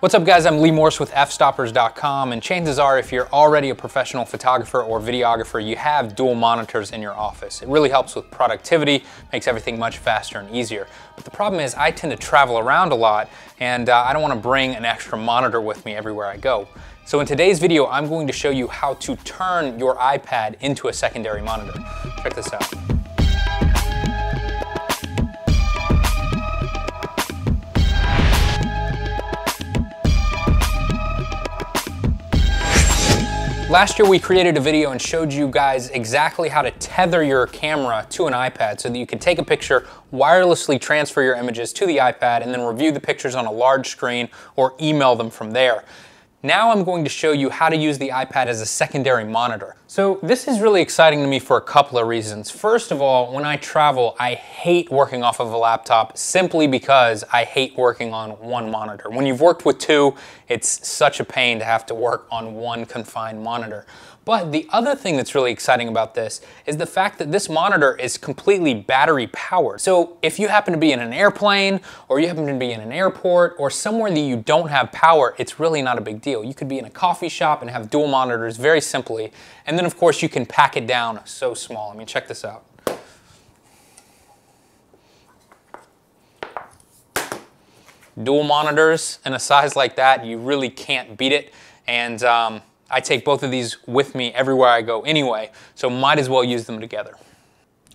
What's up guys, I'm Lee Morris with fstoppers.com, and chances are if you're already a professional photographer or videographer, you have dual monitors in your office. It really helps with productivity, makes everything much faster and easier. But the problem is I tend to travel around a lot, and I don't want to bring an extra monitor with me everywhere I go. So in today's video, I'm going to show you how to turn your iPad into a secondary monitor. Check this out. Last year we created a video and showed you guys exactly how to tether your camera to an iPad so that you could take a picture, wirelessly transfer your images to the iPad, and then review the pictures on a large screen or email them from there. Now I'm going to show you how to use the iPad as a secondary monitor. So this is really exciting to me for a couple of reasons. First of all, when I travel, I hate working off of a laptop simply because I hate working on one monitor. When you've worked with two, it's such a pain to have to work on one confined monitor. But the other thing that's really exciting about this is the fact that this monitor is completely battery powered. So if you happen to be in an airplane, or you happen to be in an airport, or somewhere that you don't have power, it's really not a big deal. You could be in a coffee shop and have dual monitors very simply. And then of course you can pack it down so small. I mean, check this out. Dual monitors in a size like that, you really can't beat it. And I take both of these with me everywhere I go anyway, so might as well use them together.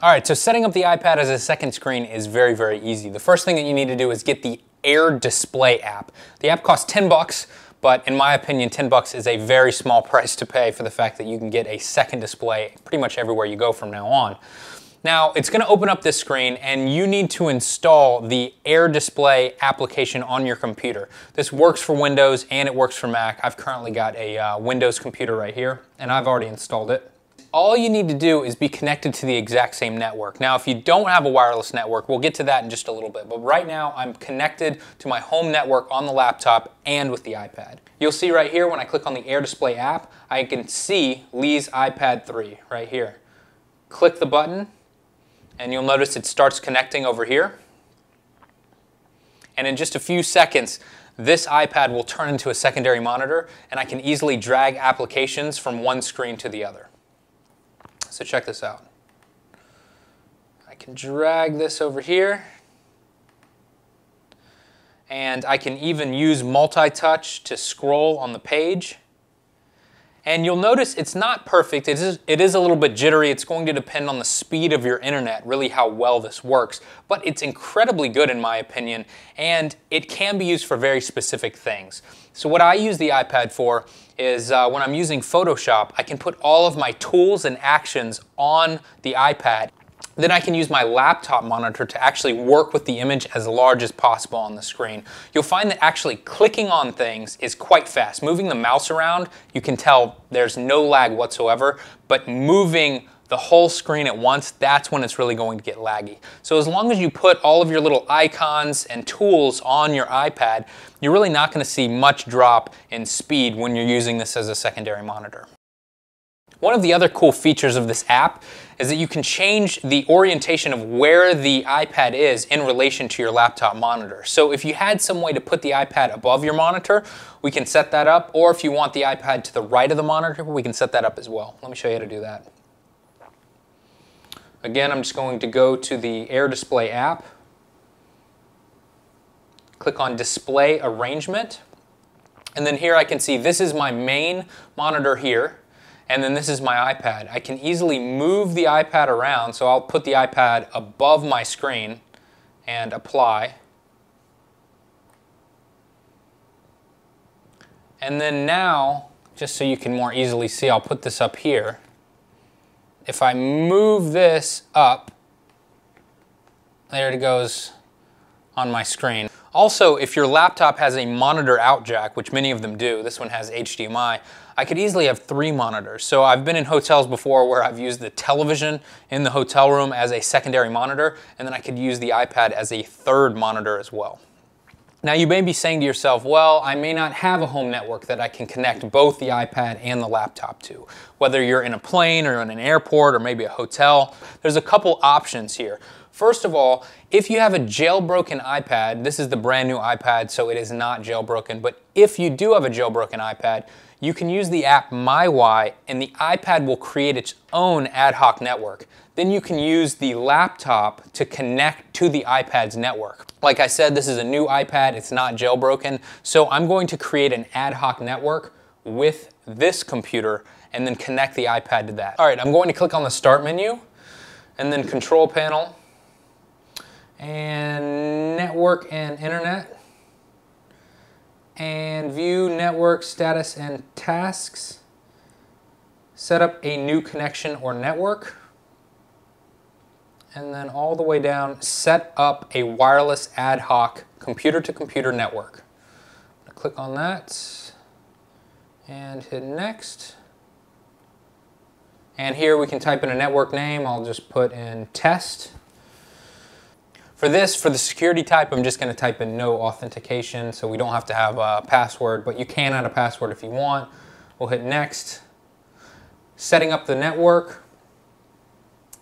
All right, so setting up the iPad as a second screen is very, very easy. The first thing that you need to do is get the Air Display app. The app costs $10, but in my opinion, $10 is a very small price to pay for the fact that you can get a second display pretty much everywhere you go from now on. Now, it's gonna open up this screen, and you need to install the Air Display application on your computer. This works for Windows and it works for Mac. I've currently got a Windows computer right here, and I've already installed it. All you need to do is be connected to the exact same network. Now, if you don't have a wireless network, we'll get to that in just a little bit, but right now I'm connected to my home network on the laptop and with the iPad. You'll see right here when I click on the Air Display app, I can see Lee's iPad 3 right here. Click the button, and you'll notice it starts connecting over here. And in just a few seconds, this iPad will turn into a secondary monitor, and I can easily drag applications from one screen to the other. So check this out. I can drag this over here, and I can even use multi-touch to scroll on the page. And you'll notice it's not perfect, it is a little bit jittery. It's going to depend on the speed of your internet, really how well this works. But it's incredibly good in my opinion, and it can be used for very specific things. So what I use the iPad for is when I'm using Photoshop, I can put all of my tools and actions on the iPad. Then I can use my laptop monitor to actually work with the image as large as possible on the screen. You'll find that actually clicking on things is quite fast. Moving the mouse around, you can tell there's no lag whatsoever, but moving the whole screen at once, that's when it's really going to get laggy. So as long as you put all of your little icons and tools on your iPad, you're really not going to see much drop in speed when you're using this as a secondary monitor. One of the other cool features of this app is that you can change the orientation of where the iPad is in relation to your laptop monitor. So if you had some way to put the iPad above your monitor, we can set that up, or if you want the iPad to the right of the monitor, we can set that up as well. Let me show you how to do that. Again, I'm just going to go to the Air Display app, click on Display Arrangement, and then here I can see this is my main monitor here, and then this is my iPad. I can easily move the iPad around, so I'll put the iPad above my screen and apply. And then now, just so you can more easily see, I'll put this up here. If I move this up, there it goes on my screen. Also, if your laptop has a monitor out jack, which many of them do, this one has HDMI, I could easily have three monitors. So I've been in hotels before where I've used the television in the hotel room as a secondary monitor, and then I could use the iPad as a third monitor as well. Now you may be saying to yourself, well, I may not have a home network that I can connect both the iPad and the laptop to. Whether you're in a plane or in an airport or maybe a hotel, there's a couple options here. First of all, if you have a jailbroken iPad, this is the brand new iPad, so it is not jailbroken, but if you do have a jailbroken iPad, you can use the app MyWi, and the iPad will create its own ad hoc network. Then you can use the laptop to connect to the iPad's network. Like I said, this is a new iPad, it's not jailbroken, so I'm going to create an ad hoc network with this computer and then connect the iPad to that. All right, I'm going to click on the Start menu, and then Control Panel, and Network and Internet, and View Network Status and Tasks, set up a new connection or network, and then all the way down, set up a wireless ad hoc computer-to-computer network. I'm gonna click on that, and hit Next. And here we can type in a network name. I'll just put in test. For this, for the security type, I'm just gonna type in no authentication, so we don't have to have a password, but you can add a password if you want. We'll hit Next. Setting up the network.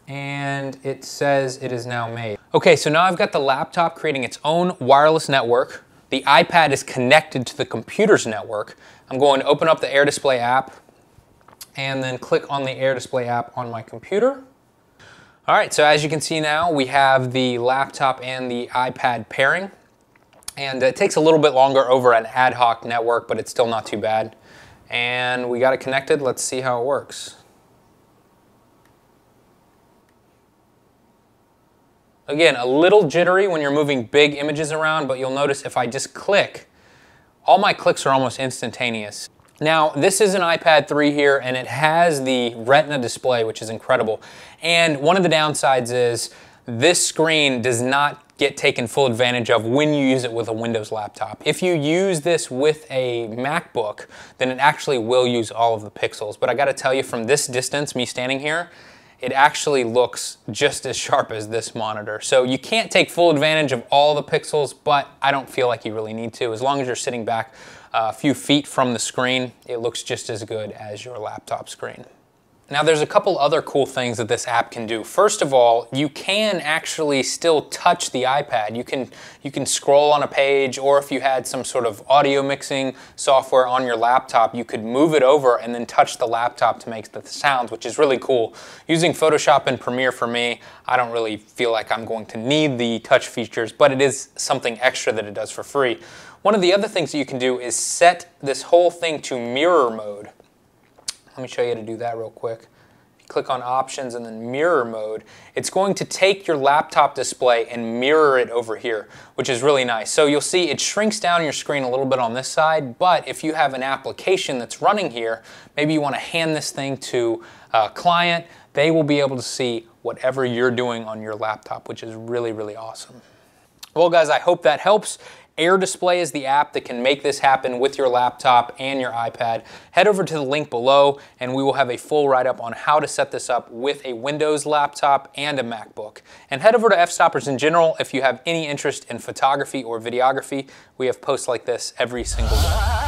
And it says it is now made. Okay, so now I've got the laptop creating its own wireless network. The iPad is connected to the computer's network. I'm going to open up the Air Display app and then click on the Air Display app on my computer. All right, so as you can see now, we have the laptop and the iPad pairing. And it takes a little bit longer over an ad hoc network, but it's still not too bad. And we got it connected. Let's see how it works. Again, a little jittery when you're moving big images around, but you'll notice if I just click, all my clicks are almost instantaneous. Now, this is an iPad 3 here, and it has the Retina display, which is incredible. And one of the downsides is this screen does not get taken full advantage of when you use it with a Windows laptop. If you use this with a MacBook, then it actually will use all of the pixels. But I gotta tell you, from this distance, me standing here, it actually looks just as sharp as this monitor. So you can't take full advantage of all the pixels, but I don't feel like you really need to. As long as you're sitting back a few feet from the screen, it looks just as good as your laptop screen. Now there's a couple other cool things that this app can do. First of all, you can actually still touch the iPad. You can scroll on a page, or if you had some sort of audio mixing software on your laptop, you could move it over and then touch the laptop to make the sounds, which is really cool. Using Photoshop and Premiere for me, I don't really feel like I'm going to need the touch features, but it is something extra that it does for free. One of the other things that you can do is set this whole thing to mirror mode. Let me show you how to do that real quick. Click on Options and then Mirror Mode. It's going to take your laptop display and mirror it over here, which is really nice. So you'll see it shrinks down your screen a little bit on this side, but if you have an application that's running here, maybe you want to hand this thing to a client, they will be able to see whatever you're doing on your laptop, which is really, really awesome. Well guys, I hope that helps. Air Display is the app that can make this happen with your laptop and your iPad. Head over to the link below and we will have a full write-up on how to set this up with a Windows laptop and a MacBook. And head over to F-Stoppers in general if you have any interest in photography or videography. We have posts like this every single day.